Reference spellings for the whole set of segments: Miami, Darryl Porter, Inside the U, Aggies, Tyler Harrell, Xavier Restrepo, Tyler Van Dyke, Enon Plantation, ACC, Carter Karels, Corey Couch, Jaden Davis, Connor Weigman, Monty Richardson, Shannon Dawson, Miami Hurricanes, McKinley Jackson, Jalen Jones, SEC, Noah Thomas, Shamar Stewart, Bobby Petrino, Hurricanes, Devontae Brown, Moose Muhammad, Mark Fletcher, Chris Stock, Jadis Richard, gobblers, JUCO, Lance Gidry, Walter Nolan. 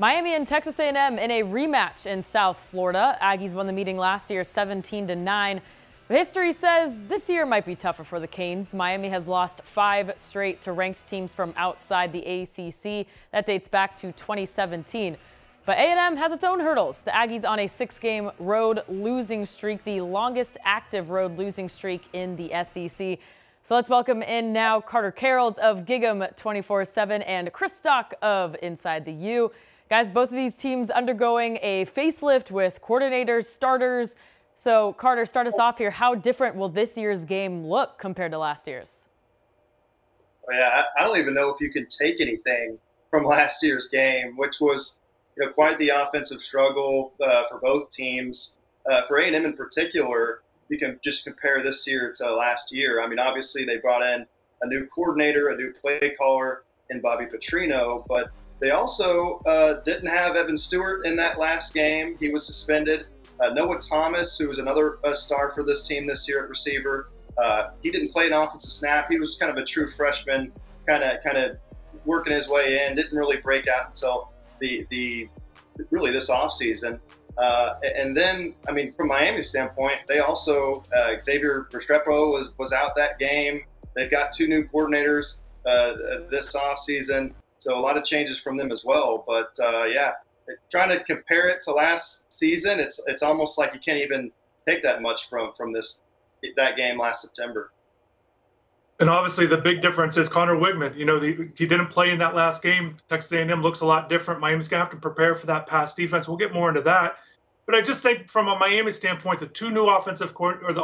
Miami and Texas A&M in a rematch in South Florida. Aggies won the meeting last year 17-9. But history says this year might be tougher for the Canes. Miami has lost 5 straight to ranked teams from outside the ACC. That dates back to 2017. But A&M has its own hurdles. The Aggies on a 6-game road losing streak, the longest active road losing streak in the SEC. So let's welcome in now Carter Karels of Gig'em 247 and Chris Stock of Inside the U. Guys, both of these teams undergoing a facelift with coordinators, starters. So, Carter, start us off here. How different will this year's game look compared to last year's? Well, yeah, I don't even know if you can take anything from last year's game, which was quite the offensive struggle for both teams. For A&M in particular, you can just compare this year to last year. I mean, obviously they brought in a new coordinator, a new play caller in Bobby Petrino, but they also didn't have Evan Stewart in that last game. He was suspended. Noah Thomas, who was another star for this team this year at receiver, he didn't play an offensive snap. He was kind of a true freshman, kind of working his way in. Didn't really break out until really this offseason. And then, I mean, from Miami's standpoint, they also Xavier Restrepo was out that game. They've got 2 new coordinators this offseason. So a lot of changes from them as well. But yeah, trying to compare it to last season, it's almost like you can't even take that much from that game last September. And obviously the big difference is Connor Weigman. He didn't play in that last game. Texas A&M looks a lot different. Miami's going to have to prepare for that pass defense. We'll get more into that. But I just think from a Miami standpoint, the 2 new offensive coordinator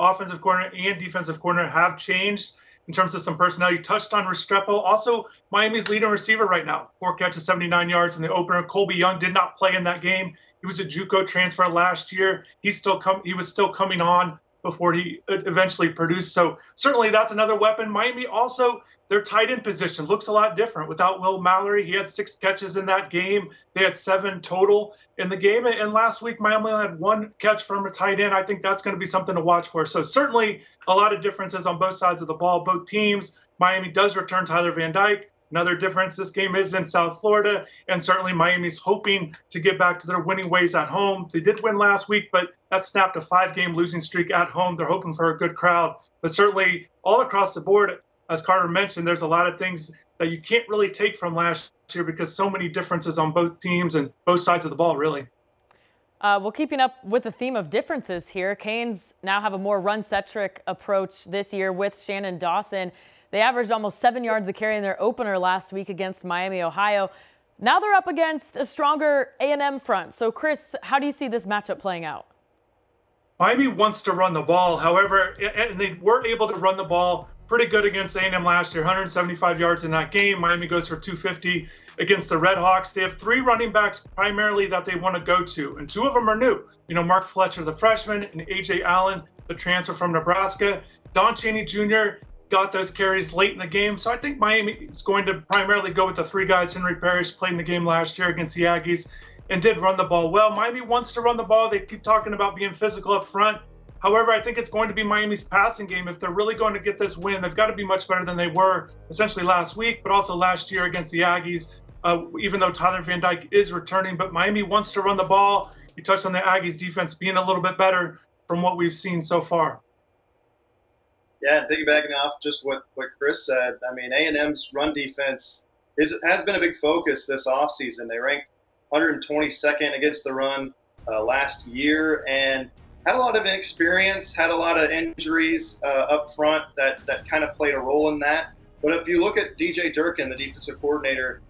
and defensive coordinator have changed in terms of some personnel. You touched on Restrepo. Also, Miami's leading receiver right now. 4 catches, 79 yards in the opener. Colby Young did not play in that game. He was a JUCO transfer last year. He was still coming on before he eventually produced. So certainly that's another weapon. Miami also, their tight end position looks a lot different. Without Will Mallory, he had 6 catches in that game. They had 7 total in the game. And last week, Miami had 1 catch from a tight end. I think that's going to be something to watch for. So certainly a lot of differences on both sides of the ball, both teams. Miami does return Tyler Van Dyke. Another difference, this game is in South Florida, and certainly Miami's hoping to get back to their winning ways at home. They did win last week, but that snapped a 5-game losing streak at home. They're hoping for a good crowd. But certainly all across the board, as Carter mentioned, there's a lot of things that you can't really take from last year because so many differences on both teams and both sides of the ball, really. Well, keeping up with the theme of differences here, Canes now have a more run-centric approach this year with Shannon Dawson. They averaged almost 7 yards a carry in their opener last week against Miami, Ohio. Now they're up against a stronger A&M front. So, Chris, how do you see this matchup playing out? Miami wants to run the ball. However, and they were able to run the ball pretty good against A&M last year, 175 yards in that game. Miami goes for 250 against the Red Hawks. They have 3 running backs primarily that they want to go to, and 2 of them are new. Mark Fletcher, the freshman, and A.J. Allen, the transfer from Nebraska. Don Chaney Jr., got those carries late in the game. So I think Miami is going to primarily go with the 3 guys. Henry Parrish played in the game last year against the Aggies and did run the ball well. Miami wants to run the ball. They keep talking about being physical up front. However, I think it's going to be Miami's passing game. If they're really going to get this win, they've got to be much better than they were essentially last week, but also last year against the Aggies, even though Tyler Van Dyke is returning. But Miami wants to run the ball. You touched on the Aggies defense being a little bit better from what we've seen so far. Yeah, and piggybacking off just what Chris said, I mean, A&M's run defense has been a big focus this offseason. They ranked 122nd against the run last year and had a lot of inexperience, had a lot of injuries up front that kind of played a role in that. But if you look at DJ Durkin, the defensive coordinator,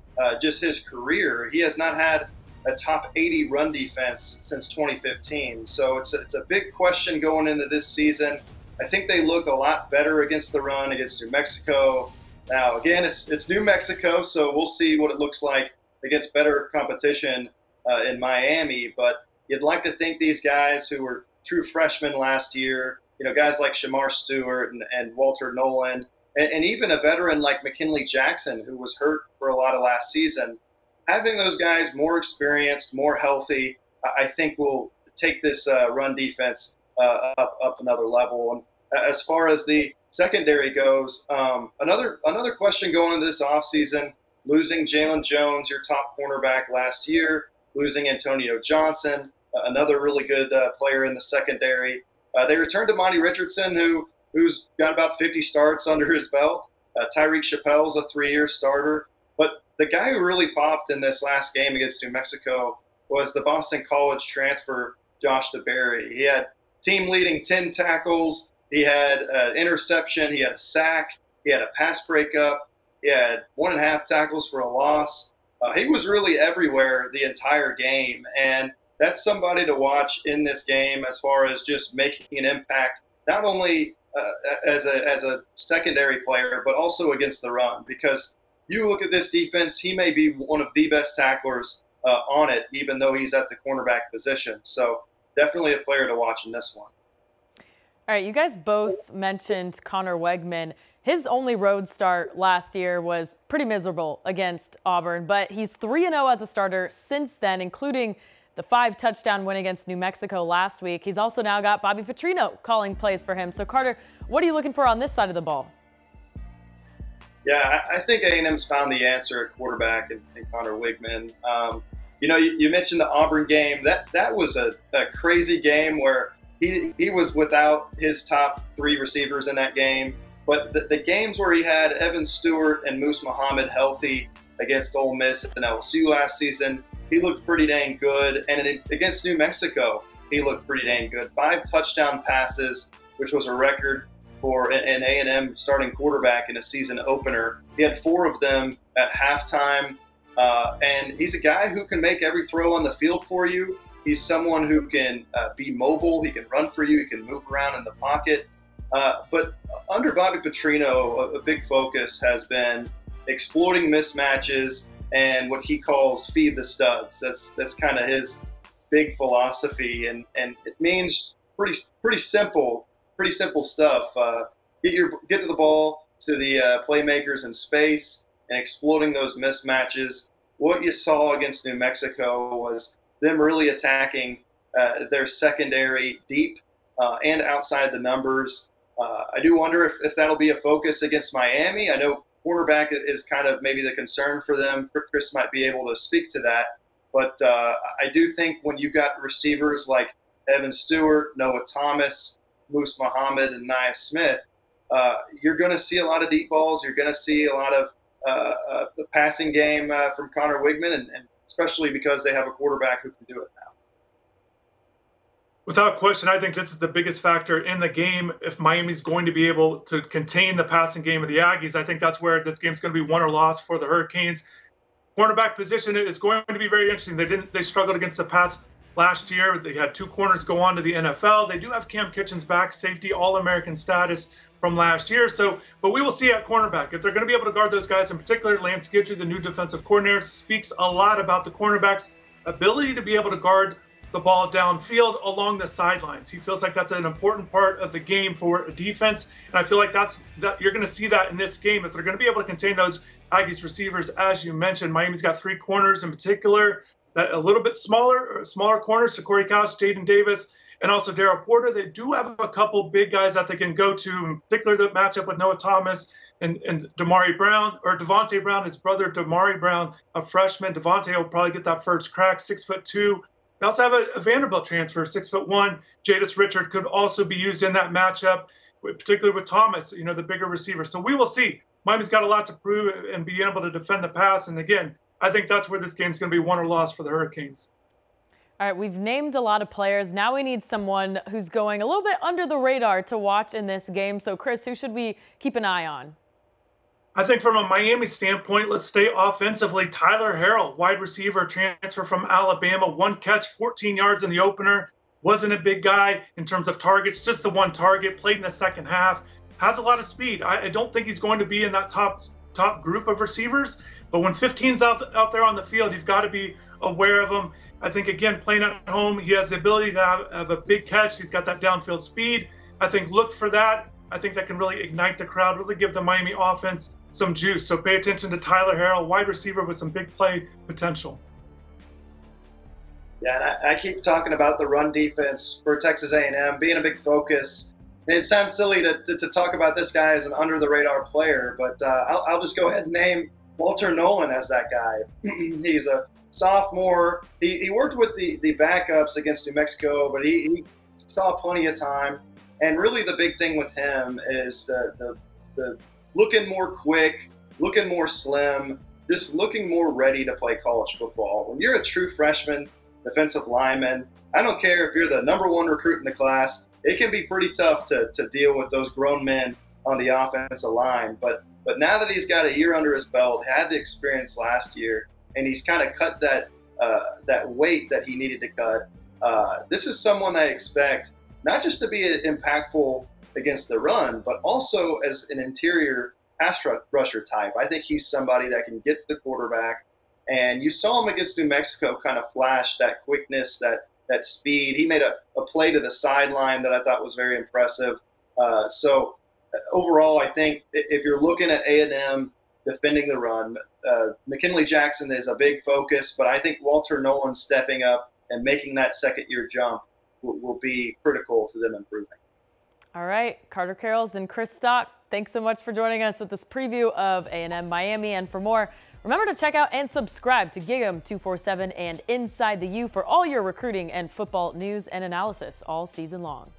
just his career, he has not had a top 80 run defense since 2015. So it's a big question going into this season. I think they looked a lot better against the run against New Mexico. Now, again, it's New Mexico, so we'll see what it looks like against better competition in Miami. But you'd like to think these guys who were true freshmen last year, guys like Shamar Stewart and Walter Nolan, and even a veteran like McKinley Jackson, who was hurt for a lot of last season, having those guys more experienced, more healthy, I think will take this run defense up another level. And as far as the secondary goes, another question going into this offseason, losing Jalen Jones, your top cornerback last year, losing Antonio Johnson, another really good player in the secondary. They returned to Monty Richardson, who's got about 50 starts under his belt. Tyreek Chappelle's a three-year starter. But the guy who really popped in this last game against New Mexico was the Boston College transfer, Josh DeBerry. He had team-leading 10 tackles. He had an interception. He had a sack. He had a pass breakup. He had 1.5 tackles for a loss. He was really everywhere the entire game. And that's somebody to watch in this game as far as just making an impact, not only as a secondary player, but also against the run. Because you look at this defense, he may be one of the best tacklers on it, even though he's at the cornerback position. So definitely a player to watch in this one. All right, you guys both mentioned Connor Weigman. His only road start last year was pretty miserable against Auburn, but he's 3-0 as a starter since then, including the 5-touchdown win against New Mexico last week. He's also now got Bobby Petrino calling plays for him. So, Carter, what are you looking for on this side of the ball? Yeah, I think A&M's found the answer at quarterback in Connor Weigman. You know, you mentioned the Auburn game. That was a crazy game where he was without his top 3 receivers in that game. But the games where he had Evan Stewart and Moose Muhammad healthy against Ole Miss and LSU last season, he looked pretty dang good. And against New Mexico, he looked pretty dang good. 5 touchdown passes, which was a record for an A&M starting quarterback in a season opener. He had 4 of them at halftime. And he's a guy who can make every throw on the field for you. He's someone who can be mobile. He can run for you. He can move around in the pocket. But under Bobby Petrino, a big focus has been exploiting mismatches and what he calls feed the studs. That's kind of his big philosophy, and it means pretty simple stuff. Get to the ball to the playmakers in space and exploiting those mismatches. What you saw against New Mexico was them really attacking their secondary deep and outside the numbers. I do wonder if that'll be a focus against Miami. I know cornerback is kind of maybe the concern for them. Chris might be able to speak to that. But I do think when you've got receivers like Evan Stewart, Noah Thomas, Moose Muhammad, and Nia Smith, you're going to see a lot of deep balls. You're going to see a lot of the passing game from Connor Weigman, and especially because they have a quarterback who can do it now. Without question, I think this is the biggest factor in the game. If Miami's going to be able to contain the passing game of the Aggies, I think that's where this game's going to be won or lost for the Hurricanes. Cornerback position is going to be very interesting. They struggled against the pass last year. They had 2 corners go on to the NFL. They do have Cam Kitchens back, safety, All-American status from last year. So, but we will see at cornerback if they're going to be able to guard those guys. In particular, Lance Gidry, the new defensive coordinator, speaks a lot about the cornerback's ability to be able to guard the ball downfield along the sidelines. He feels like that's an important part of the game for a defense, and I feel like that you're going to see that in this game. If they're going to be able to contain those Aggies receivers, as you mentioned, Miami's got 3 corners in particular, that a little bit smaller corners, Corey Couch, Jaden Davis, and also Darryl Porter. They do have a couple big guys that they can go to, in particular the matchup with Noah Thomas and Damari Brown, or Devontae Brown, his brother Damari Brown, a freshman. Devontae will probably get that first crack, 6'2". They also have a Vanderbilt transfer, 6'1". Jadis Richard could also be used in that matchup, particularly with Thomas, you know, the bigger receiver. So we will see. Miami's got a lot to prove and being able to defend the pass. And again, I think that's where this game's going to be won or lost for the Hurricanes. All right, we've named a lot of players. Now we need someone who's going a little bit under the radar to watch in this game. So, Chris, who should we keep an eye on? I think from a Miami standpoint, let's stay offensively. Tyler Harrell, wide receiver, transfer from Alabama, 1 catch, 14 yards in the opener. Wasn't a big guy in terms of targets, just the 1 target, played in the second half. Has a lot of speed. I don't think he's going to be in that top group of receivers, but when 15's out there on the field, you've got to be aware of him. I think, again, playing at home, he has the ability to have a big catch. He's got that downfield speed. I think look for that. I think that can really ignite the crowd, really give the Miami offense some juice. So pay attention to Tyler Harrell, wide receiver with some big play potential. Yeah, and I keep talking about the run defense for Texas A&M being a big focus. And it sounds silly to talk about this guy as an under-the-radar player, but I'll just go ahead and name Walter Nolan as that guy. He's a sophomore. He worked with the backups against New Mexico, but he saw plenty of time. And really the big thing with him is the looking more quick, looking more slim, just looking more ready to play college football. When you're a true freshman defensive lineman, I don't care if you're the number one recruit in the class, it can be pretty tough to deal with those grown men on the offensive line. But now that he's got a year under his belt, had the experience last year, and he's kind of cut that weight that he needed to cut, this is someone I expect not just to be impactful against the run, but also as an interior pass rusher type. I think he's somebody that can get to the quarterback. And you saw him against New Mexico kind of flash that quickness, that speed. He made a play to the sideline that I thought was very impressive. So overall, I think if you're looking at A&M defending the run, McKinley Jackson is a big focus, but I think Walter Nolan stepping up and making that second-year jump will be critical to them improving. All right, Carter Karels and Chris Stock, thanks so much for joining us with this preview of A&M Miami. And for more, remember to check out and subscribe to Gig'em 247 and Inside the U for all your recruiting and football news and analysis all season long.